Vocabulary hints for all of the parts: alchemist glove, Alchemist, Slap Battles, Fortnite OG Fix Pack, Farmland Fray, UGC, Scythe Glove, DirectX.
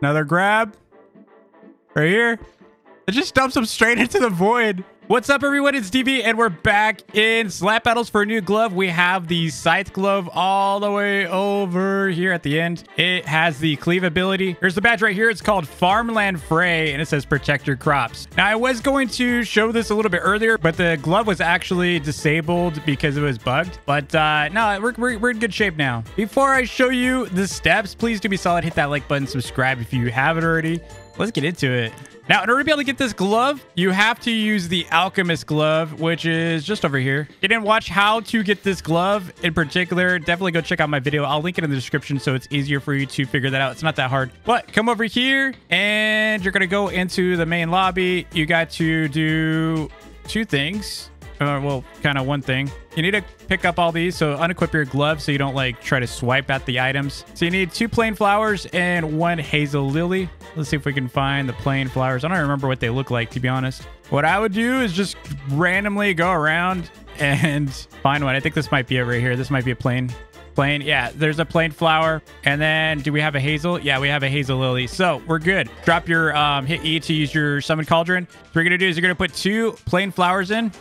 Another grab. Right here. It just dumps him straight into the void. What's up, everyone? It's DB, and we're back in Slap Battles for a new glove. We have the Scythe Glove all the way over here at the end. It has the cleave ability. Here's the badge right here. It's called Farmland Fray, and it says protect your crops. Now, I was going to show this a little bit earlier, but the glove was actually disabled because it was bugged. But no, we're in good shape now. Before I show you the steps, please do be solid. Hit that like button, subscribe if you haven't already. Let's get into it. Now, in order to be able to get this glove, you have to use the Alchemist glove, which is just over here. If you didn't watch how to get this glove in particular, definitely go check out my video. I'll link it in the description so it's easier for you to figure that out. It's not that hard. But come over here, and you're going to go into the main lobby. You got to do two things. Well, kind of one thing. You need to pick up all these, so unequip your glove so you don't, like, try to swipe at the items. So you need 2 plain flowers and 1 hazel lily. Let's see if we can find the plain flowers. I don't remember what they look like, to be honest. What I would do is just randomly go around and find one. I think this might be over here. This might be a plain. Plain. Yeah, there's a plain flower. And then do we have a hazel? Yeah, we have a hazel lily. So we're good. Drop your hit E to use your summon cauldron. What you're going to do is you're going to put 2 plain flowers in.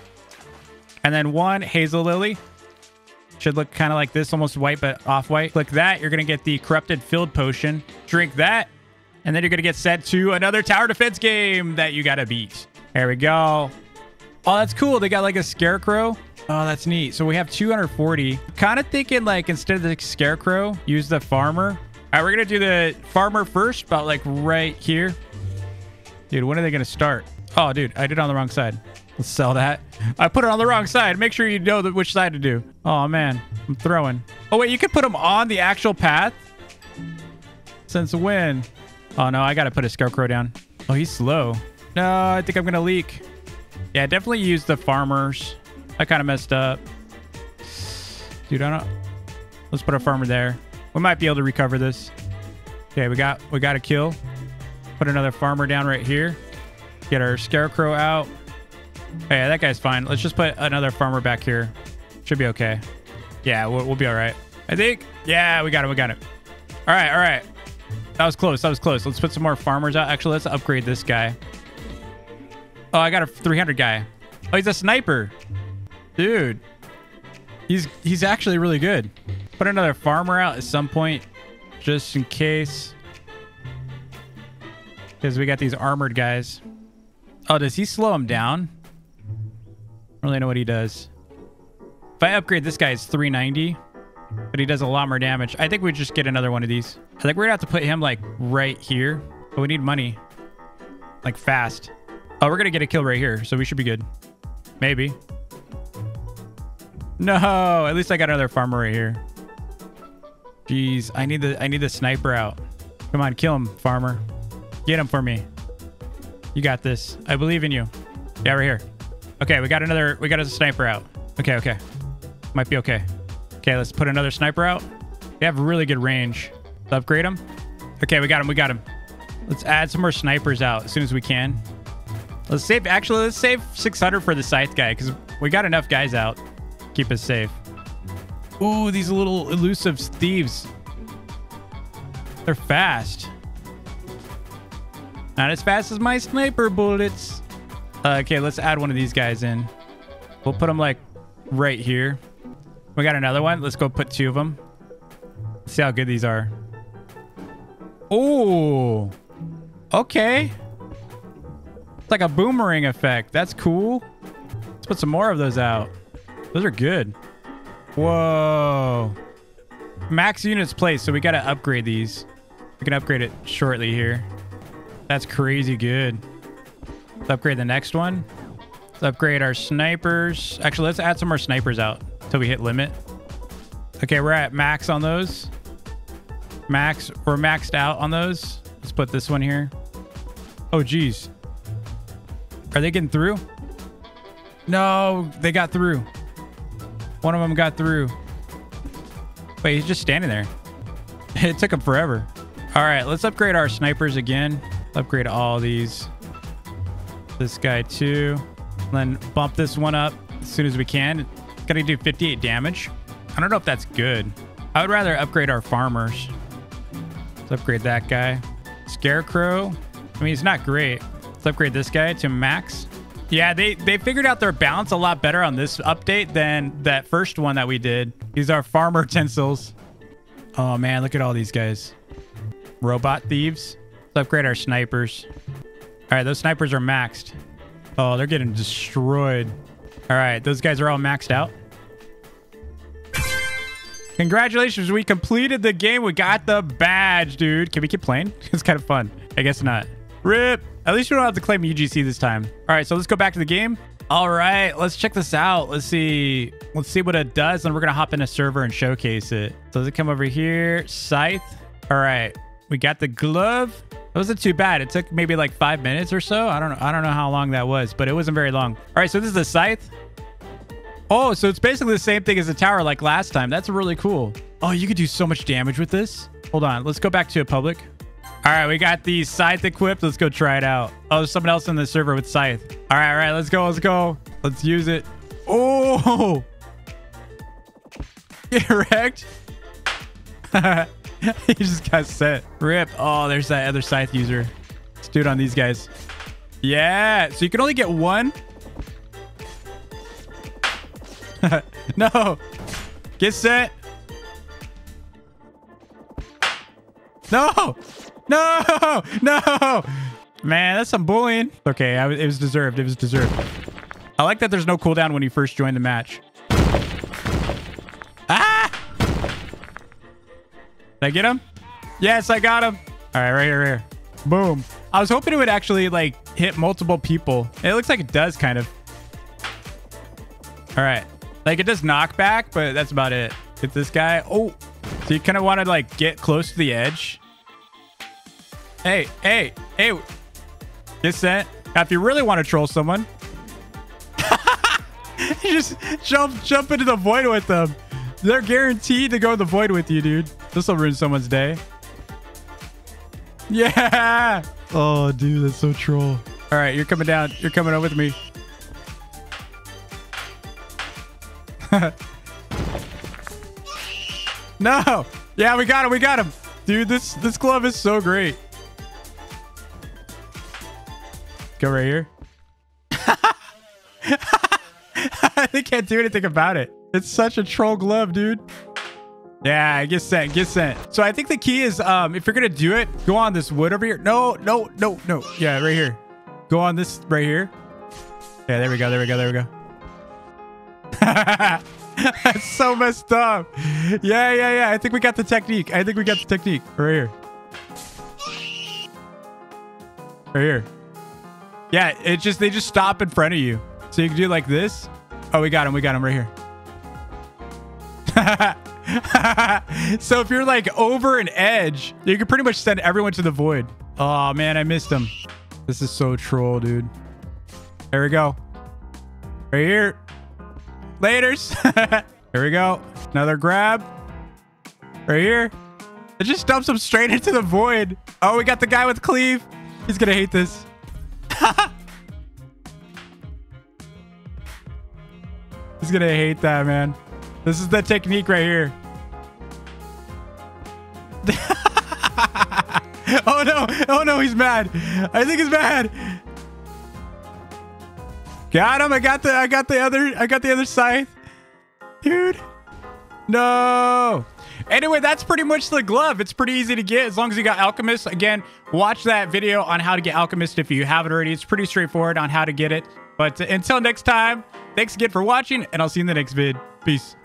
And then 1 hazel lily. Should look kind of like this, almost white, but off-white. Click that. You're going to get the corrupted field potion. Drink that. And then you're going to get set to another tower defense game that you got to beat. There we go. Oh, that's cool. They got like a scarecrow. Oh, that's neat. So we have 240. Kind of thinking like instead of the scarecrow, use the farmer. All right, we're going to do the farmer first, about like right here. Dude, when are they going to start? Oh, dude, I did it on the wrong side. Let's sell that. I put it on the wrong side. Make sure you know which side to do. Oh, man. I'm throwing. Oh, wait. You can put them on the actual path? Since when? Oh, no. I got to put a scarecrow down. Oh, he's slow. No, I think I'm going to leak. Yeah, definitely use the farmers. I kind of messed up. Dude, I don't... Let's put a farmer there. We might be able to recover this. Okay, we got a kill. Put another farmer down right here. Get our scarecrow out. Oh, yeah, that guy's fine. Let's just put another farmer back here. Should be okay. Yeah, we'll be all right. I think. Yeah, we got it. We got it. All right. All right. That was close. That was close. Let's put some more farmers out. Actually, let's upgrade this guy. Oh, I got a 300 guy. Oh, he's a sniper. Dude. He's actually really good. Put another farmer out at some point just in case. Because we got these armored guys. Oh, does he slow him down? I don't really know what he does. If I upgrade this guy, it's 390, but he does a lot more damage. I think we just get another one of these. I think we're gonna have to put him like right here, but we need money like fast. Oh, we're gonna get a kill right here, so we should be good. Maybe. No, at least I got another farmer right here. Jeez, I need the sniper out. Come on, kill him, farmer. Get him for me. You got this. I believe in you. Yeah, right here. Okay, we got a sniper out. Okay, okay. Might be okay. Okay, let's put another sniper out. They have really good range. Let's upgrade them. Okay, we got him, we got him. Let's add some more snipers out as soon as we can. Let's save, actually, let's save 600 for the scythe guy because we got enough guys out. Keep us safe. Ooh, these little elusive thieves. They're fast. Not as fast as my sniper bullets. Okay, let's add one of these guys in. We'll put them like right here. We got another one. Let's go put 2 of them. See how good these are. Oh, okay. It's like a boomerang effect. That's cool. Let's put some more of those out. Those are good. Whoa. Max units placed, so we got to upgrade these. We can upgrade it shortly here. That's crazy good. Let's upgrade the next one. Let's upgrade our snipers. Actually, let's add some more snipers out until we hit limit. Okay, we're at max on those. Max, we're maxed out on those. Let's put this one here. Oh, geez. Are they getting through? No, they got through. One of them got through. Wait, he's just standing there. It took him forever. All right, let's upgrade our snipers again. Upgrade all these. This guy too. And then bump this one up as soon as we can. It's gonna do 58 damage. I don't know if that's good. I would rather upgrade our farmers. Let's upgrade that guy. Scarecrow. I mean, he's not great. Let's upgrade this guy to max. Yeah, they figured out their balance a lot better on this update than that first one that we did. These are farmer utensils. Oh, man, look at all these guys. Robot thieves. Let's upgrade our snipers. All right, those snipers are maxed. Oh, they're getting destroyed. All right, those guys are all maxed out. Congratulations, we completed the game. We got the badge, dude. Can we keep playing? It's kind of fun. I guess not. RIP. At least we don't have to claim UGC this time. All right, so let's go back to the game. All right, let's check this out. Let's see what it does, and we're gonna hop in a server and showcase it. So does it come over here? Scythe. All right, we got the glove. It wasn't too bad. It took maybe like 5 minutes or so. I don't know how long that was, but it wasn't very long. All right, so this is the scythe. Oh, so it's basically the same thing as the tower like last time. That's really cool. Oh, you could do so much damage with this. Hold on, let's go back to a public. All right, we got the scythe equipped. Let's go try it out. Oh, there's someone else in the server with scythe. All right, let's go. Let's use it. Oh, get wrecked. He just got set. Rip. Oh, there's that other scythe user. Let's do it on these guys. Yeah, so you can only get one. No. Get set. No. No. No. Man, that's some bullying. Okay, it was deserved. It was deserved. I like that there's no cooldown when you first join the match. Ah! Did I get him? Yes, I got him. All right, right here. Boom. I was hoping it would actually, like, hit multiple people. It looks like it does, kind of. All right. Like, it does knockback, but that's about it. Hit this guy. Oh. So you kind of want to, like, get close to the edge. Hey. Get set. Now, if you really want to troll someone, you just jump into the void with them. They're guaranteed to go in the void with you, dude. This will ruin someone's day. Yeah. Oh, dude, that's so troll. All right, you're coming down. You're coming up with me. No. Yeah, we got him. Dude, this glove is so great. Go right here. They can't do anything about it. It's such a troll glove, dude. Yeah, get sent. So I think the key is, if you're gonna do it, go on this wood over here. No. Yeah, right here. Go on this right here. Yeah, there we go. That's so messed up. Yeah. I think we got the technique. Right here. Yeah, they just stop in front of you. So you can do like this. Oh, we got him right here. So if you're like over an edge, you can pretty much send everyone to the void. Oh man, I missed him. This is so troll, dude. There we go. Right here. Laters. Here we go. Another grab. Right here. It just dumps him straight into the void. Oh, we got the guy with cleave. He's gonna hate this. He's gonna hate that, man. This is the technique right here. Oh no, he's mad. I think he's mad. Got him. I got the other scythe. Dude. No. Anyway, that's pretty much the glove. It's pretty easy to get as long as you got Alchemist. Again, watch that video on how to get Alchemist if you haven't already. It's pretty straightforward on how to get it. But until next time, thanks again for watching, and I'll see you in the next vid. Peace.